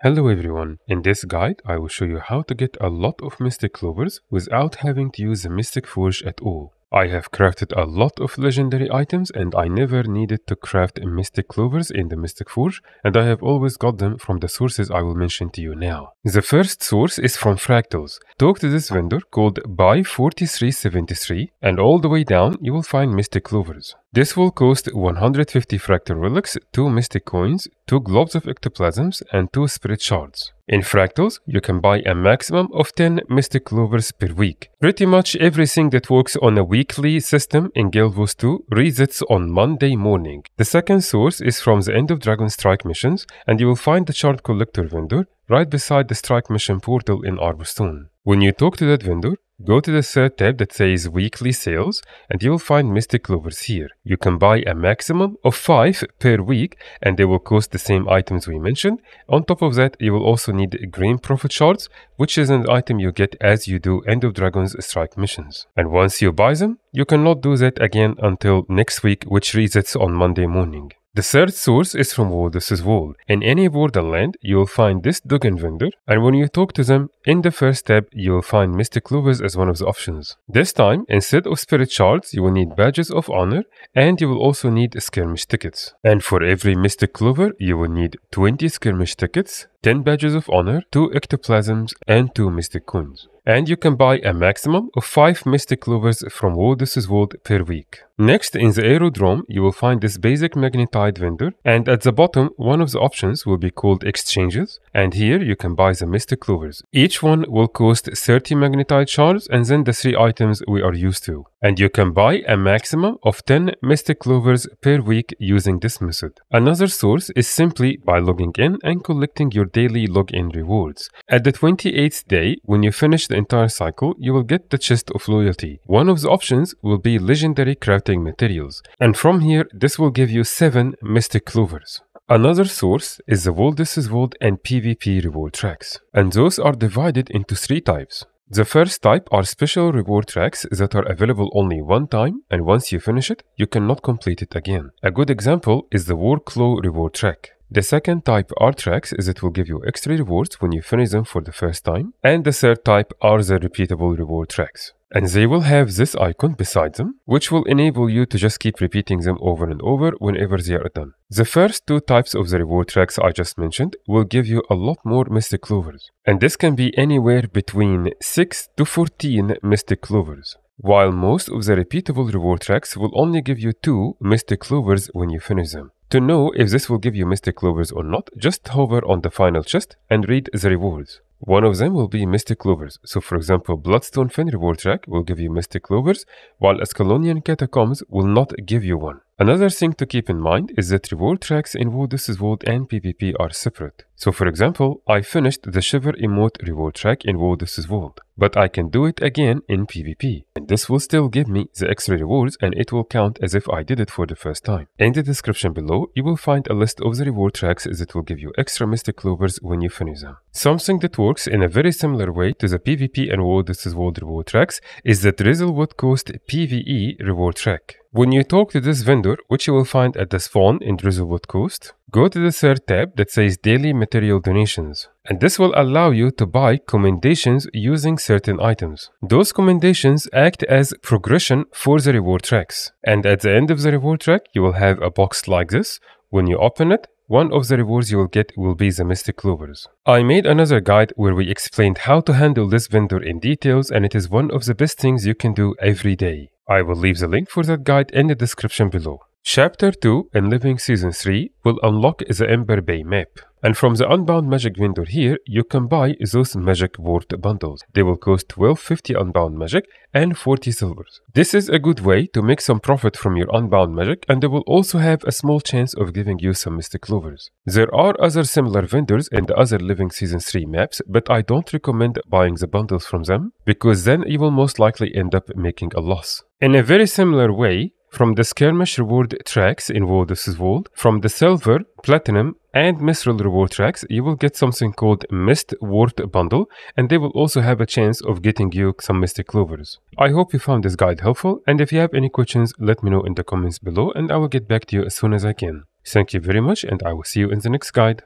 Hello everyone, in this guide I will show you how to get a lot of Mystic Clovers without having to use the Mystic Forge at all. I have crafted a lot of legendary items and I never needed to craft Mystic Clovers in the Mystic Forge, and I have always got them from the sources I will mention to you now. The first source is from Fractals. Talk to this vendor called Buy4373 and all the way down you will find Mystic Clovers. This will cost 150 Fractal Relics, 2 Mystic Coins, 2 Globs of Ectoplasms and 2 Spirit Shards. In Fractals, you can buy a maximum of 10 Mystic Clovers per week. Pretty much everything that works on a weekly system in Guild Wars 2 resets on Monday morning. The second source is from the End of Dragon Strike Missions, and you will find the Shard Collector vendor right beside the Strike Mission Portal in Arborstone. When you talk to that vendor, go to the third tab that says Weekly Sales, and you'll find Mystic Clovers here. You can buy a maximum of 5 per week, and they will cost the same items we mentioned. On top of that, you will also need Green Profit Shards, which is an item you get as you do End of Dragons Strike missions. And once you buy them, you cannot do that again until next week, which resets on Monday morning. The third source is from Wardus's Wall. In any borderland, you'll find this Dugan vendor, and when you talk to them, in the first tab, you'll find Mystic Clovers as one of the options. This time, instead of Spirit Shards, you will need Badges of Honor, and you will also need Skirmish Tickets. And for every Mystic Clover, you will need 20 Skirmish Tickets, 10 Badges of Honor, 2 Ectoplasms, and 2 Mystic Coins. And you can buy a maximum of 5 Mystic Clovers from Woldus's world per week. Next, in the aerodrome, you will find this basic magnetite vendor, and at the bottom, one of the options will be called Exchanges, and here you can buy the Mystic Clovers. Each one will cost 30 magnetite shards and then the 3 items we are used to. And you can buy a maximum of 10 Mystic Clovers per week using this method. Another source is simply by logging in and collecting your daily login rewards. At the 28th day, when you finish the entire cycle, you will get the Chest of Loyalty. One of the options will be legendary crafting materials, and from here this will give you 7 Mystic Clovers. Another source is the Woldus's world and PvP reward tracks, and those are divided into 3 types. The first type are special reward tracks that are available only one time, and once you finish it, you cannot complete it again. A good example is the Warclaw reward track. The second type are tracks that will give you extra rewards when you finish them for the first time. And the third type are the repeatable reward tracks. And they will have this icon beside them, which will enable you to just keep repeating them over and over whenever they are done. The first 2 types of the reward tracks I just mentioned will give you a lot more Mystic Clovers. And this can be anywhere between 6 to 14 Mystic Clovers. While most of the repeatable reward tracks will only give you 2 Mystic Clovers when you finish them. To know if this will give you Mystic Clovers or not, just hover on the final chest and read the rewards. One of them will be Mystic Clovers, so for example Bloodstone Fen reward track will give you Mystic Clovers, while Ascalonian Catacombs will not give you one. Another thing to keep in mind is that reward tracks in Woldus's world and PvP are separate. So for example, I finished the Shiver Emote reward track in Woldus's world, but I can do it again in PvP, and this will still give me the extra rewards and it will count as if I did it for the first time. In the description below, you will find a list of the reward tracks that will give you extra Mystic Clovers when you finish them. Something that works in a very similar way to the PvP and Woldus's world reward tracks is the Drizzlewood Coast PvE reward track. When you talk to this vendor, which you will find at the spawn in Drizzlewood Coast, go to the third tab that says Daily Material Donations, and this will allow you to buy commendations using certain items. Those commendations act as progression for the reward tracks, and at the end of the reward track you will have a box like this. When you open it, one of the rewards you will get will be the Mystic Clovers. I made another guide where we explained how to handle this vendor in details, and it is one of the best things you can do every day. I will leave the link for that guide in the description below. Chapter 2 in Living Season 3 will unlock the Ember Bay map. And from the Unbound Magic vendor here, you can buy those magic ward bundles. They will cost 1250 unbound magic and 40 silvers. This is a good way to make some profit from your unbound magic, and they will also have a small chance of giving you some Mystic Clovers. There are other similar vendors in the other Living Season 3 maps, but I don't recommend buying the bundles from them, because then you will most likely end up making a loss. In a very similar way, from the Skirmish reward tracks in Wardus's world, from the Silver, Platinum, and Mithril reward tracks, you will get something called Mistwort Bundle, and they will also have a chance of getting you some Mystic Clovers. I hope you found this guide helpful, and if you have any questions, let me know in the comments below, and I will get back to you as soon as I can. Thank you very much, and I will see you in the next guide.